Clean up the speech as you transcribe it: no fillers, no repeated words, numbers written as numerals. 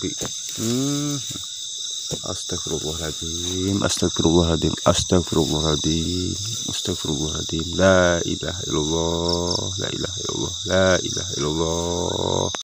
توفيقه. أستغفر الله العظيم، أستغفر الله العظيم، أستغفر الله العظيم، أستغفر الله العظيم. لا إله إلا الله، لا إله إلا الله، لا إله إلا الله.